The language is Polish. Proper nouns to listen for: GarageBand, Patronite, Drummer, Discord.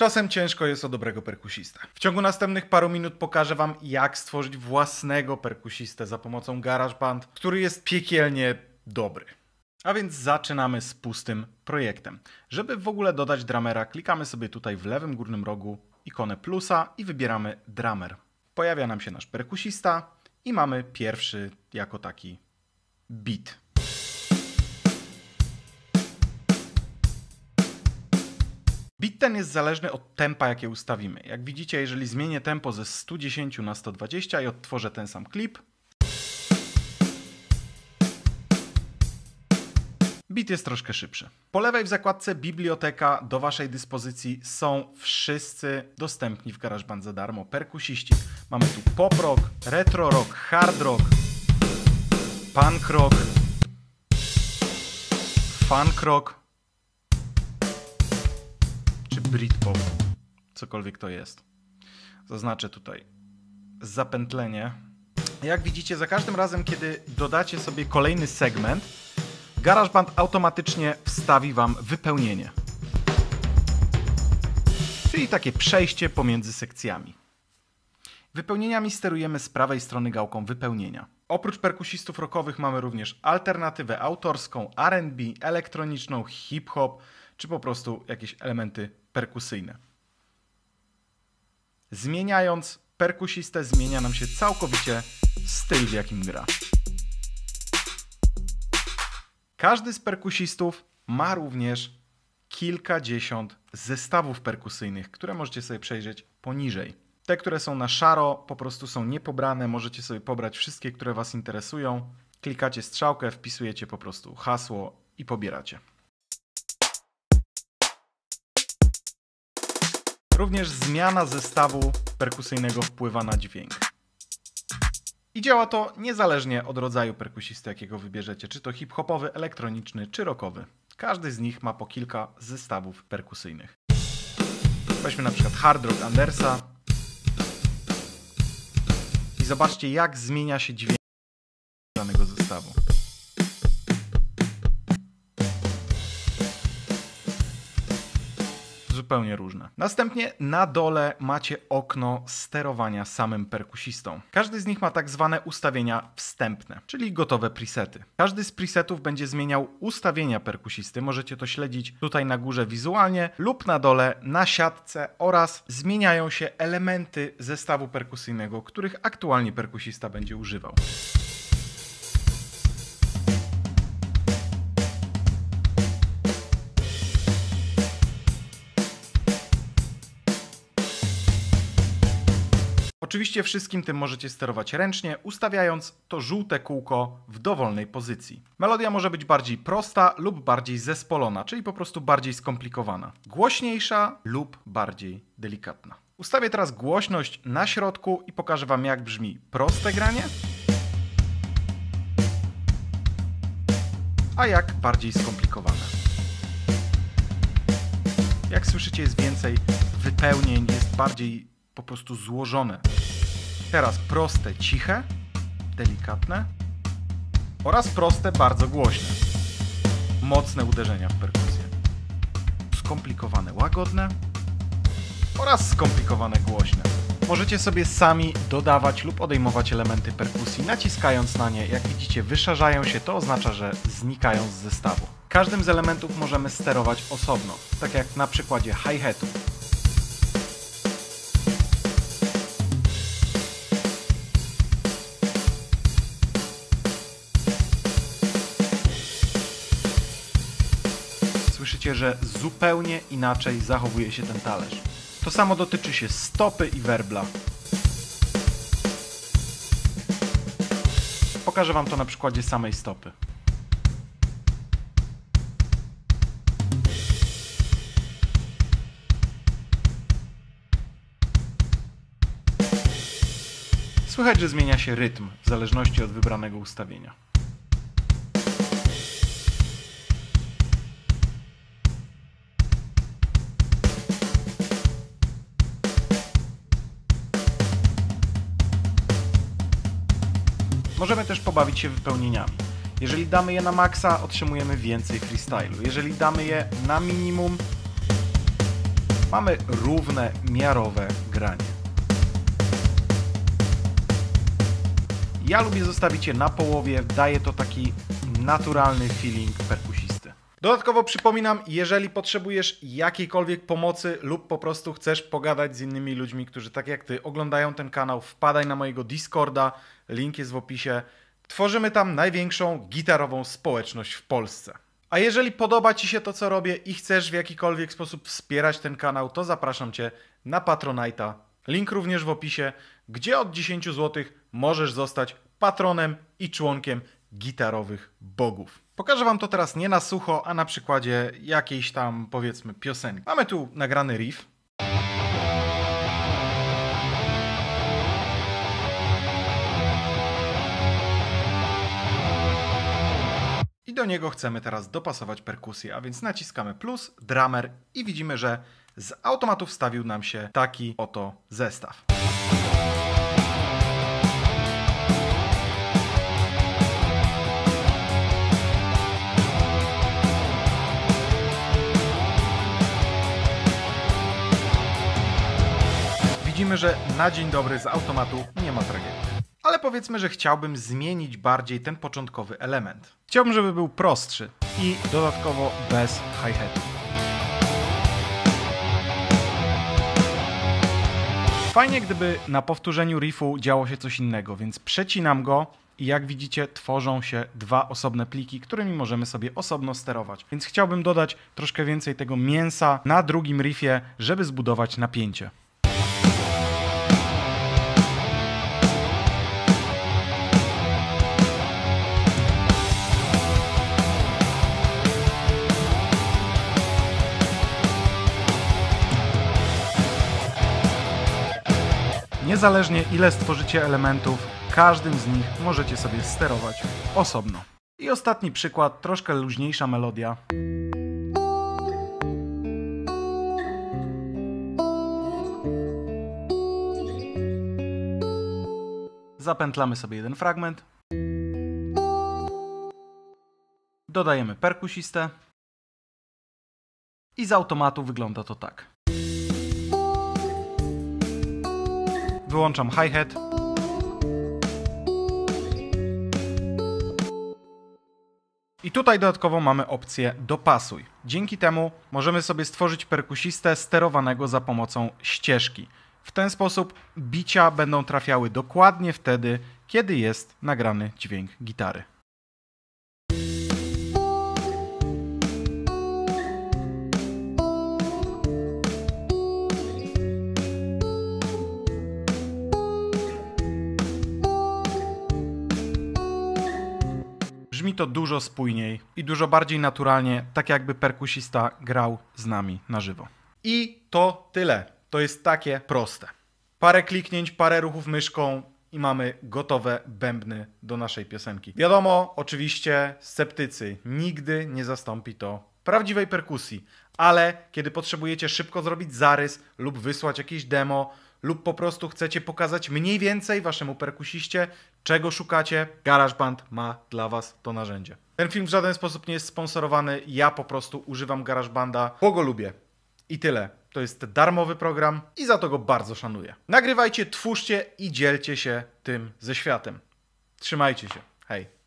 Czasem ciężko jest o dobrego perkusistę. W ciągu następnych paru minut pokażę wam, jak stworzyć własnego perkusistę za pomocą GarageBand, który jest piekielnie dobry. A więc zaczynamy z pustym projektem. Żeby w ogóle dodać drummera, klikamy sobie tutaj w lewym górnym rogu ikonę plusa i wybieramy drummer. Pojawia nam się nasz perkusista i mamy pierwszy jako taki beat. Beat ten jest zależny od tempa, jakie ustawimy. Jak widzicie, jeżeli zmienię tempo ze 110 na 120 i odtworzę ten sam klip, beat jest troszkę szybszy. Po lewej w zakładce biblioteka do waszej dyspozycji są wszyscy dostępni w GarageBand za darmo perkusiści. Mamy tu pop rock, retro rock, hard rock, punk rock, funk rock, Britpop, cokolwiek to jest. Zaznaczę tutaj zapętlenie. Jak widzicie, za każdym razem, kiedy dodacie sobie kolejny segment, GarageBand automatycznie wstawi wam wypełnienie. Czyli takie przejście pomiędzy sekcjami. Wypełnieniami sterujemy z prawej strony gałką wypełnienia. Oprócz perkusistów rockowych mamy również alternatywę autorską, R&B, elektroniczną, hip-hop, czy po prostu jakieś elementy perkusyjne. Zmieniając perkusistę, zmienia nam się całkowicie styl, w jakim gra. Każdy z perkusistów ma również kilkadziesiąt zestawów perkusyjnych, które możecie sobie przejrzeć poniżej. Te, które są na szaro, po prostu są niepobrane, możecie sobie pobrać wszystkie, które was interesują. Klikacie strzałkę, wpisujecie po prostu hasło i pobieracie. Również zmiana zestawu perkusyjnego wpływa na dźwięk. I działa to niezależnie od rodzaju perkusisty, jakiego wybierzecie, czy to hip-hopowy, elektroniczny, czy rockowy. Każdy z nich ma po kilka zestawów perkusyjnych. Weźmy na przykład hard rock Andersa i zobaczcie, jak zmienia się dźwięk danego zestawu. Zupełnie różne. Następnie na dole macie okno sterowania samym perkusistą. Każdy z nich ma tak zwane ustawienia wstępne, czyli gotowe presety. Każdy z presetów będzie zmieniał ustawienia perkusisty. Możecie to śledzić tutaj na górze wizualnie lub na dole na siatce oraz zmieniają się elementy zestawu perkusyjnego, których aktualnie perkusista będzie używał. Oczywiście wszystkim tym możecie sterować ręcznie, ustawiając to żółte kółko w dowolnej pozycji. Melodia może być bardziej prosta lub bardziej zespolona, czyli po prostu bardziej skomplikowana. Głośniejsza lub bardziej delikatna. Ustawię teraz głośność na środku i pokażę wam, jak brzmi proste granie, a jak bardziej skomplikowane. Jak słyszycie, jest więcej wypełnień, jest bardziej po prostu złożone. Teraz proste, ciche, delikatne oraz proste, bardzo głośne. Mocne uderzenia w perkusję. Skomplikowane, łagodne oraz skomplikowane, głośne. Możecie sobie sami dodawać lub odejmować elementy perkusji, naciskając na nie. Jak widzicie, wyszarzają się, to oznacza, że znikają z zestawu. Każdym z elementów możemy sterować osobno, tak jak na przykładzie hi-hatu. Słyszycie, że zupełnie inaczej zachowuje się ten talerz. To samo dotyczy się stopy i werbla. Pokażę wam to na przykładzie samej stopy. Słychać, że zmienia się rytm w zależności od wybranego ustawienia. Możemy też pobawić się wypełnieniami. Jeżeli damy je na maksa, otrzymujemy więcej freestylu. Jeżeli damy je na minimum, mamy równe, miarowe granie. Ja lubię zostawić je na połowie, daje to taki naturalny feeling perkusisty. Dodatkowo przypominam, jeżeli potrzebujesz jakiejkolwiek pomocy lub po prostu chcesz pogadać z innymi ludźmi, którzy tak jak ty oglądają ten kanał, wpadaj na mojego Discorda, link jest w opisie. Tworzymy tam największą gitarową społeczność w Polsce. A jeżeli podoba ci się to, co robię i chcesz w jakikolwiek sposób wspierać ten kanał, to zapraszam cię na Patronite'a. Link również w opisie, gdzie od 10 zł możesz zostać patronem i członkiem gitarowych bogów. Pokażę wam to teraz nie na sucho, a na przykładzie jakiejś tam, powiedzmy, piosenki. Mamy tu nagrany riff. I do niego chcemy teraz dopasować perkusję, a więc naciskamy plus, drummer i widzimy, że z automatu wstawił nam się taki oto zestaw. Widzimy, że na dzień dobry z automatu nie ma tragedii. Ale powiedzmy, że chciałbym zmienić bardziej ten początkowy element. Chciałbym, żeby był prostszy i dodatkowo bez hi-hatu. Fajnie, gdyby na powtórzeniu riffu działo się coś innego, więc przecinam go i jak widzicie tworzą się dwa osobne pliki, którymi możemy sobie osobno sterować. Więc chciałbym dodać troszkę więcej tego mięsa na drugim riffie, żeby zbudować napięcie. Niezależnie ile stworzycie elementów, każdym z nich możecie sobie sterować osobno. I ostatni przykład, troszkę luźniejsza melodia. Zapętlamy sobie jeden fragment. Dodajemy perkusistę. I z automatu wygląda to tak. Wyłączam hi-hat. I tutaj dodatkowo mamy opcję dopasuj. Dzięki temu możemy sobie stworzyć perkusistę sterowanego za pomocą ścieżki. W ten sposób bicia będą trafiały dokładnie wtedy, kiedy jest nagrany dźwięk gitary. Brzmi to dużo spójniej i dużo bardziej naturalnie, tak jakby perkusista grał z nami na żywo. I to tyle. To jest takie proste. Parę kliknięć, parę ruchów myszką i mamy gotowe bębny do naszej piosenki. Wiadomo, oczywiście sceptycy, nigdy nie zastąpi to prawdziwej perkusji, ale kiedy potrzebujecie szybko zrobić zarys lub wysłać jakieś demo, lub po prostu chcecie pokazać mniej więcej waszemu perkusiście, czego szukacie, GarageBand ma dla was to narzędzie. Ten film w żaden sposób nie jest sponsorowany, ja po prostu używam GarageBanda, bo go lubię. I tyle. To jest darmowy program i za to go bardzo szanuję. Nagrywajcie, twórzcie i dzielcie się tym ze światem. Trzymajcie się. Hej.